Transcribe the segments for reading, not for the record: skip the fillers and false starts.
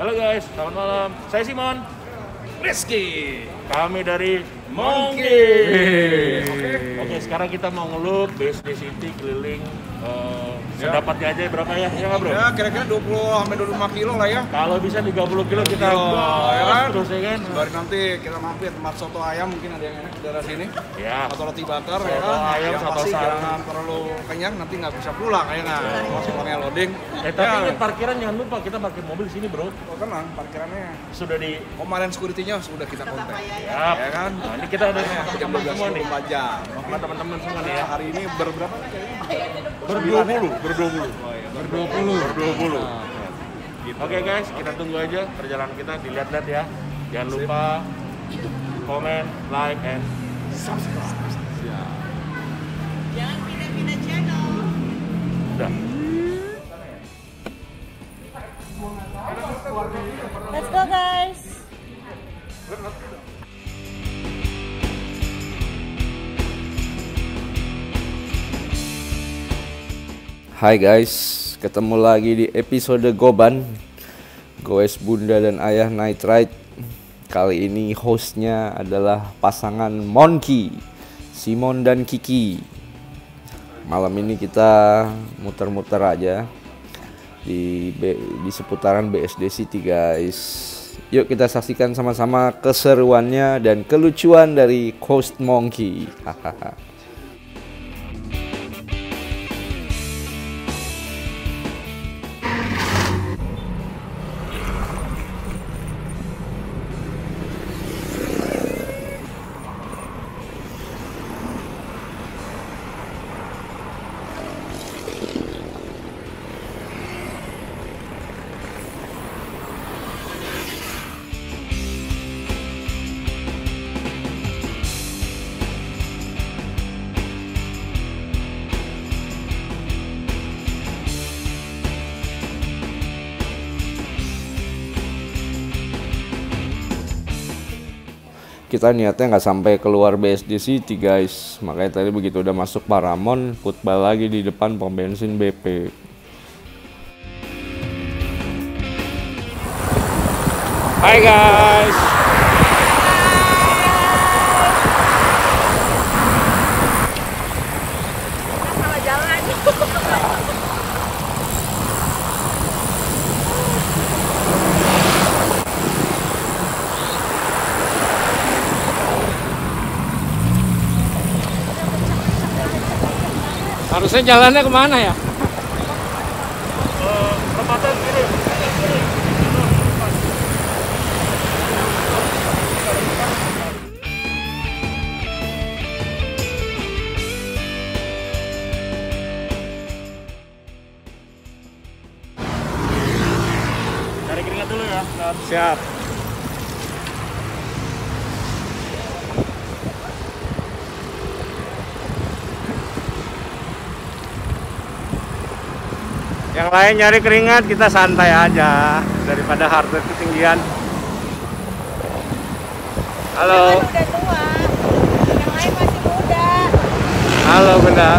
Halo guys, selamat malam. Saya Simon, Rizky. Kami dari Monki. Oke, sekarang kita mau ngelup BSD City keliling. Sedapatnya aja berapa ya? Ya nggak bro? Ya kira-kira 20-25 kilo lah ya. Kalau bisa 30 kilo kita ya, terus ya kan. Baru nanti kita mampir tempat soto ayam, mungkin ada yang enak di daerah sini. Ya. Atau roti bakar ya kan. Ayam atau jangan terlalu kenyang nanti nggak bisa pulang kayaknya. Masuknya loading. Tapi ini parkiran jangan lupa, kita parkir mobil di sini bro. Oh tenang, parkirannya sudah di kemarin security-nya sudah kita kontak. Ya kan. Nah, ini kita ada jam 12 semua jam. Sama teman-teman semua nih ya. Hari ini berberapa Ber-20. Oke guys, kita tunggu aja perjalanan kita, dilihat-lihat ya. Jangan lupa komen, like, and subscribe. Jangan pindah-pindah channel. Udah. Let's go guys. Hai guys, ketemu lagi di episode Goban, Goes Bunda dan Ayah Night Ride. Kali ini hostnya adalah pasangan Monki, Simon dan Kiki. Malam ini kita muter-muter aja di seputaran BSD City guys. Yuk kita saksikan sama-sama keseruannya dan kelucuan dari host Monki. Hahaha. Kita niatnya nggak sampai keluar BSD City guys, makanya tadi begitu udah masuk Paramon, putbal lagi di depan pom bensin BP. Hai guys. Kita salah jalan. Harusnya jalannya kemana ya? Perempatan kiri. Cari keringat dulu ya. Siap. Yang lain nyari keringat, kita santai aja daripada hard rate ketinggian. Halo. Yang udah tua, yang lain masih muda. Halo Bunda.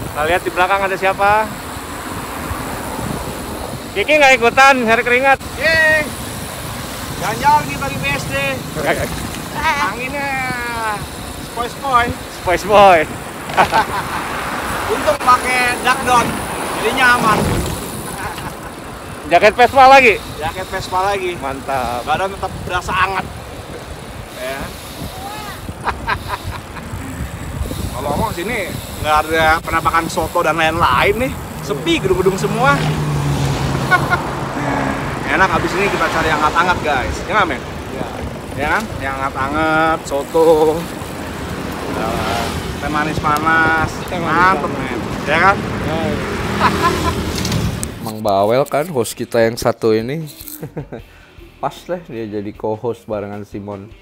Kita lihat di belakang ada siapa. Kiki nggak ikutan nyari keringat. Yeay. Jangan-jangan kita di BSD. Anginnya Spoy-spoy. Untung pakai duck down, jadinya aman. Jaket Vespa lagi? Jaket Vespa lagi. Mantap. Badan tetap berasa hangat. Ya. Kalau ngomong sini nggak ada penampakan soto dan lain-lain nih. Sepi, gedung-gedung semua. Enak, habis ini kita cari yang hangat-hangat guys, ya nggak men? Ya. Ya kan? Yang hangat-hangat, soto, teh manis panas, mantep men, ya kan? Ya, ya. Emang bawel kan host kita yang satu ini. Pas lah dia jadi co-host barengan Simon.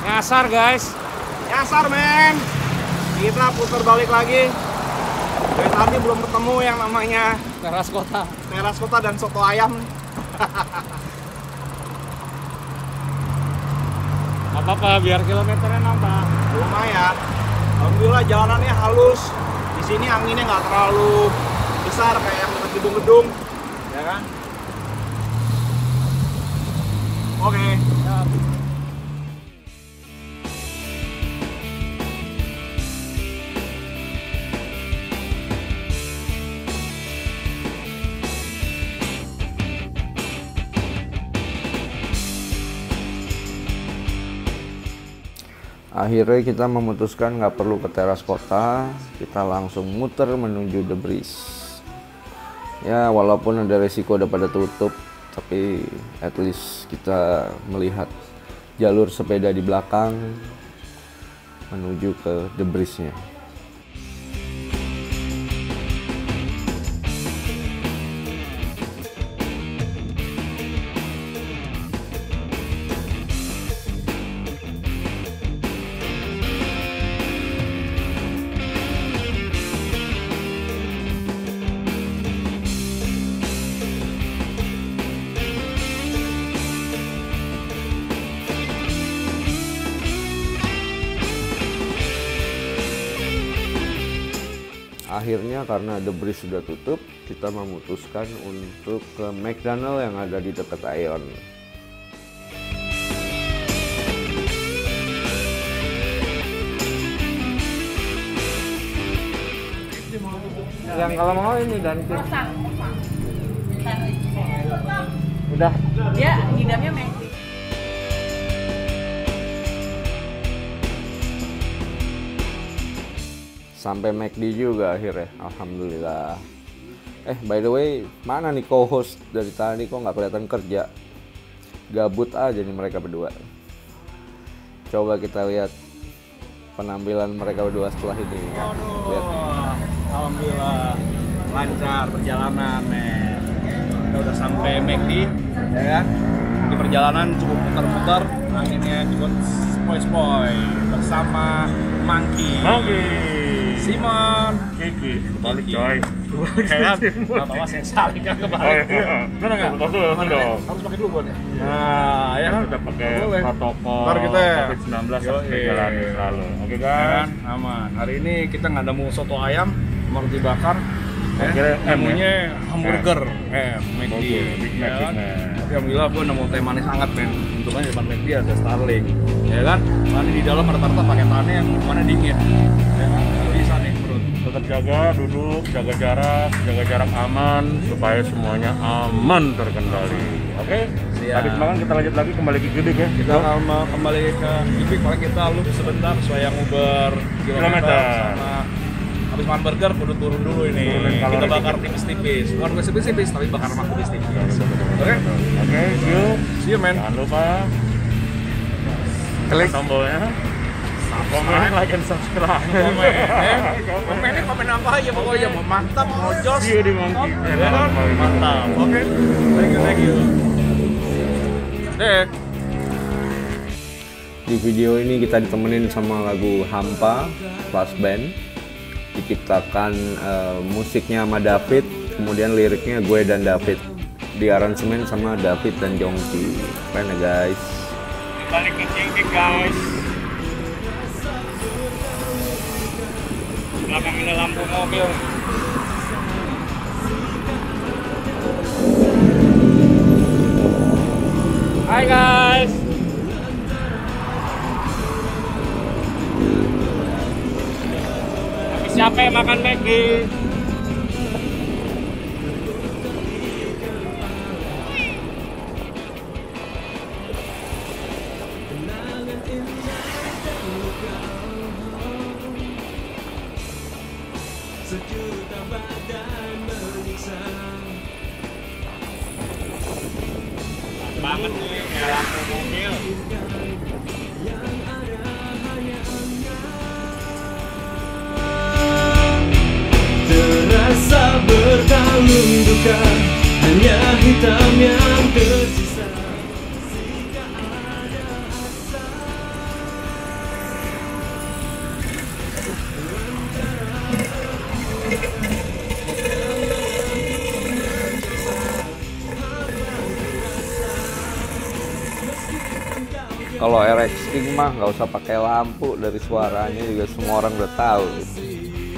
Nyasar guys, nyasar men. Kita putar balik lagi. Dari tadi belum ketemu yang namanya Teras Kota. Teras Kota dan soto ayam. Apa-apa biar kilometernya nambah. Lumayan. Alhamdulillah jalanannya halus. Di sini anginnya nggak terlalu besar kayak gedung-gedung, ya kan? Oke. Ya. Akhirnya kita memutuskan nggak perlu ke Teras Kota, kita langsung muter menuju The Breeze. Ya walaupun ada resiko udah pada tutup, tapi at least kita melihat jalur sepeda di belakang menuju ke The Breeze-nya. Akhirnya karena The Breeze sudah tutup, kita memutuskan untuk ke McDonald yang ada di dekat AEON. Yang kalau mau ini dan itu. Udah. Ya, hidangnya McDonald. Sampai McD juga akhirnya, alhamdulillah. By the way, mana nih co-host dari tadi kok nggak kelihatan kerja? Gabut aja nih mereka berdua. Coba kita lihat penampilan mereka berdua setelah ini. Lihat. Alhamdulillah lancar perjalanan, men. Kita udah sampai McD, ya kan? Di perjalanan cukup putar-putar, anginnya cukup spoi-spoi bersama Monki. Simon, Qbig, kebalik coy. Heran, bawa sensasi kan kebalik. Mana nggak? Harus pakai dulu bonnya. Nah, ya kan udah pakai protokol COVID-19 sampai jalan selalu. Oke kan? Aman. Hari ini kita nggak ada mau soto ayam, mau dibakar. Menunya hamburger. McD. Tapi alhamdulillah gue nemu teh manis hangat men. Untungnya di depan McD ada Starling. Ya kan? Mana di dalam rata-rata paketannya yang mana dingin. Tetap jaga duduk, jaga jarak aman supaya semuanya aman terkendali. Oke? Habis makan kita lanjut lagi kembali ke Qbig ya. Kita kembali ke Qbig, paling kita lu sebentar supaya yang Uber kilometer sama habis makan burger kudu turun dulu ini. Kita bakar tipis-tipis. Bukan tipis-tipis tapi bakar mak tipis-tipis. Oke? Oke, see you men. Jangan lupa klik tombolnya. Komen like and subscribe. Komennya komen apa aja pokoknya, mau mantap, mau jos. Iya di Monki. Mantap. Oke. Thank you. Dek. Di video ini kita ditemenin sama lagu Hampa Flushband. Diciptakan musiknya sama David, kemudian liriknya gue dan David. Di aransemen sama David dan Jongki. Keren ya guys. Balik ke Jongki guys. Belakang ini lampu mobil. Hai guys. Habis capek makan Maggi. Banget nih, kayak lampu mobil. Terasa berkalung duka, hanya hitam yang tersisa. Jika ada rasa Kalau RX King mah nggak usah pakai lampu, dari suaranya juga semua orang udah tahu.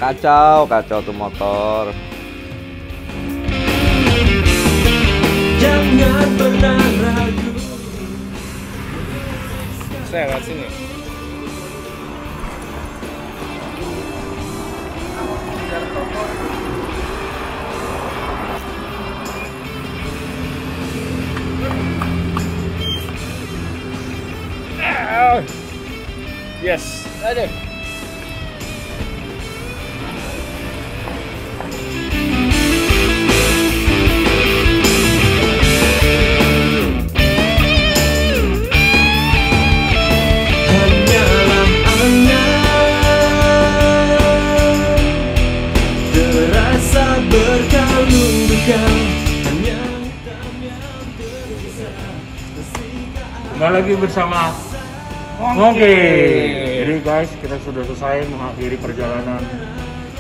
Kacau, kacau tuh motor. Jangan pernah ragu. Saya lihat sini. Yes, ada. Kembali lagi bersama Monki. Jadi guys, kita sudah selesai mengakhiri perjalanan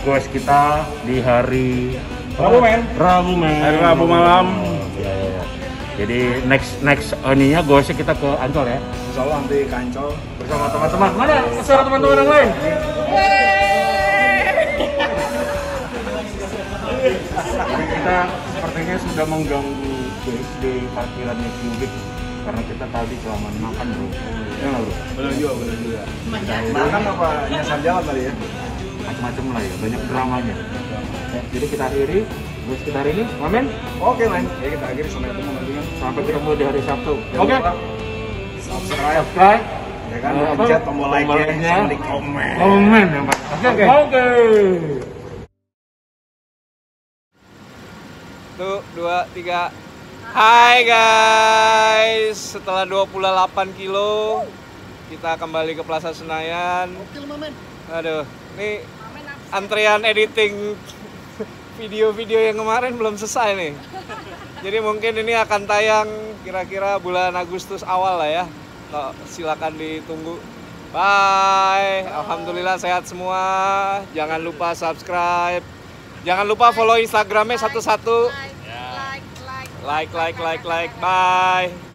goes kita di hari Rabu malam. Ya. Jadi next ininya goesnya kita ke Ancol ya. Insyaallah nanti ke Ancol bersama teman-teman. Mana suara teman-teman yang lain? Jadi kita sepertinya sudah mengganggu guys di parkirannya Qbig. Karena kita tadi kelamaan makan bro. Ya nggak bro? Belum juga. Makan apa? Nyasar jalan tadi ya? Macam-macam lah ya, banyak dramanya. Jadi kita akhiri, terus kita hari ini, Mamen? Oke Main. Ya kita akhiri, sampai ketemu nanti. Sampai ketemu di hari Sabtu. Oke? Subscribe. Ya kan, pencet tombol like-nya, di komen. Komen yang pasti. Oke. 1, 2, 3. Hai guys, setelah 28 kilo kita kembali ke Plaza Senayan. Aduh, ini antrean editing video-video yang kemarin belum selesai nih. Jadi mungkin ini akan tayang kira-kira bulan Agustus awal lah ya. Silakan ditunggu. Bye. Alhamdulillah sehat semua. Jangan lupa subscribe. Jangan lupa follow Instagramnya satu-satu. Like, bye.